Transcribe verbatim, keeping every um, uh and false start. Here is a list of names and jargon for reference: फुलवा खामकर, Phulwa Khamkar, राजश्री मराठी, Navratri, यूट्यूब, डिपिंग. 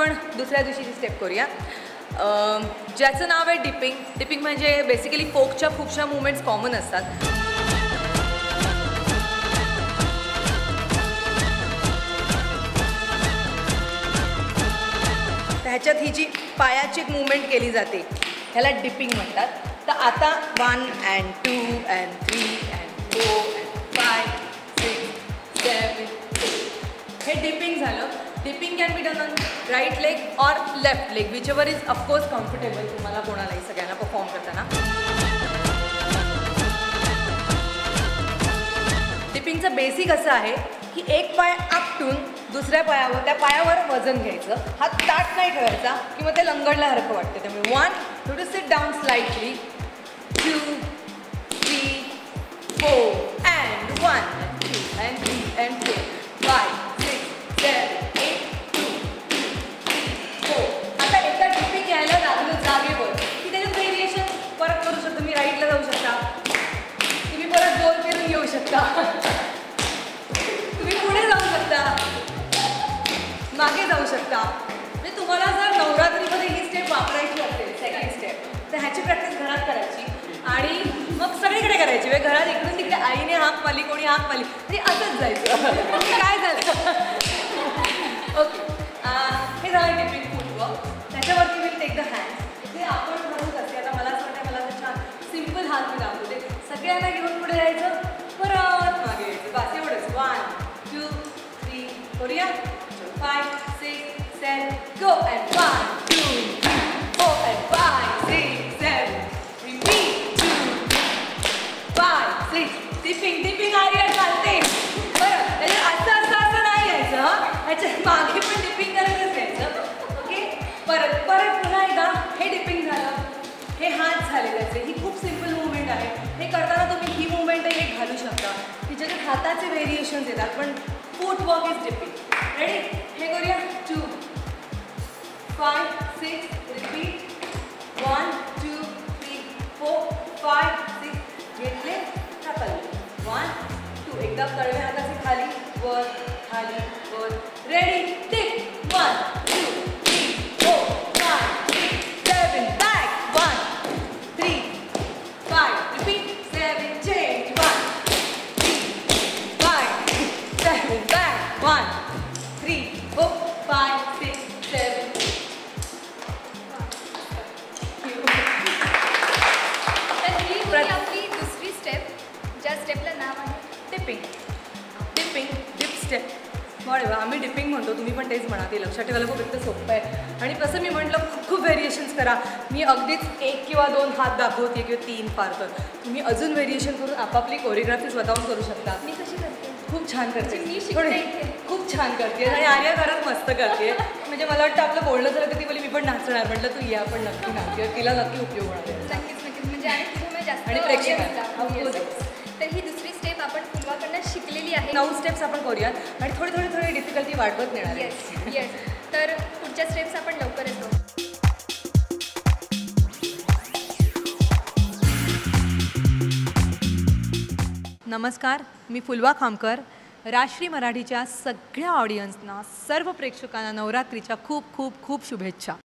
आपण दुसऱ्या दिवशीची स्टेप करूया ज्याचं नाव आहे डिपिंग। डिपिंग म्हणजे बेसिकली फोकच्या खूपशा मूवमेंट्स कॉमन असतात। ह्याच्यात ही जी पायाची मूवमेंट केली जाते ह्याला डिपिंग म्हणतात। तर आता one and two and three and four and five six seven eight हे डिपिंग झालं। डिपिंग can be done on right leg और left leg whichever is of course comfortable तुम्हाला कोणालाही सगळ्यांना परफॉर्म करताना। डिपिंगचं बेसिक असं आहे की एक पाय आपटून दुसऱ्या पायावर त्या पायावर वजन घ्यायचं। हात ताट नाही ठेवायचा की मग ते लंगडल्यासारखं वाटतं। त्यामुळे want you to sit down slightly two three four and one three and three and four five six seven eight two three three four. आता एकदा डिपिंग घ्यायला लागलं जागेवर की त्याच्यात व्हेरिएशन परत करू शकतो। तुम्ही राईटला जाऊ शकता, तुम्ही परत गोल फिरून येऊ शकता, मागे जाऊ शकता। म्हणजे तुम्हाला जर नवरात्रीमध्ये ही स्टेप वापरायची असेल सेकंड स्टेप तर ह्याची प्रॅक्टिस घरात करायची आणि मग सगळीकडे करायची। म्हणजे घरात इकडून तिकडे आईने हाक मारली, कोणी हाक मारली तरी असंच जायचं काय झालं। ओके हे झालं डिपिंग फुलवा। त्याच्यावरती विल टेक द हँड्स जे आपण म्हणून असते। आता मला असं वाटतं मला तर छान सिम्पल हात मी दाखवते। सगळ्यांना घेऊन पुढे जायचं परत मागे यायचं बस एवढंच। वन टू थ्री करूया five, six, seven, go and one, two, three, four and five, six, seven, repeat, two, three, five, six, dipping, dipping आ रही है चालते। बरं याच्यात असं असं असं नाही यायचं याच्यात मागे पण डिपिंग करतच यायचं। ओके परत परत पुन्हा एकदा हे डिपिंग झालं, हे हात झाले त्याचे। ही खूप सिम्पल मुवमेंट आहे। हे करताना तुम्ही ही मुवमेंट एक घालू शकता की ज्याच्यात हाताचे व्हेरिएशन्स येतात पण footwork is डिपिंग। Ready two five six repeat one two three four five six घेतले का कळले वन टू एकदा कळले हाताची खाली वर खाली वर। Ready tick one two three four five six seven back one three five repeat seven change one three five seven back one three four five, six, seven. तर ही आपली दुसरी स्टेप ज्या स्टेपला नाव आहे डिपिंग। डिपिंग डिप स्टेप बरोबर आम्ही डिपिंग म्हणतो, तुम्ही पण तेच म्हणा। ते लक्षात ठेवायला खूप एकदम सोपं आहे आणि तसं मी म्हटलं खूप खूप व्हेरिएशन्स करा। मी अगदीच एक किंवा दोन हात दाखवते किंवा तीन पार कर, तुम्ही अजून व्हेरिएशन करून आपापली कोरिओग्राफी स्वतःहून करू शकता। मी कशी करते खूप छान करते, मी शिकते खूप छान करते आणि आर्या खरंच मस्त करते। म्हणजे मला वाटतं आपलं बोलणं झालं तर ती बोली मी पण नाचणार, म्हटलं तू या पण नक्की नाचते, तिला नक्की उपयोग होणार आणि प्रेक्षक। तर ही दुसरी स्टेप आपण पूर्वाकडनं शिकलेली आहे। नऊ स्टेप्स आपण करूयात आणि थोडी थोडी थोडी डिफिकल्टी वाढवत नेणार आहे। येस तर पुढच्या स्टेप्स आपण लवकर येतो। नमस्कार, मी फुलवा खामकर राजश्री मराठीच्या सगळ्या ऑडियन्सना सर्व प्रेक्षकांना नवरात्रीच्या खूप खूप खूप शुभेच्छा।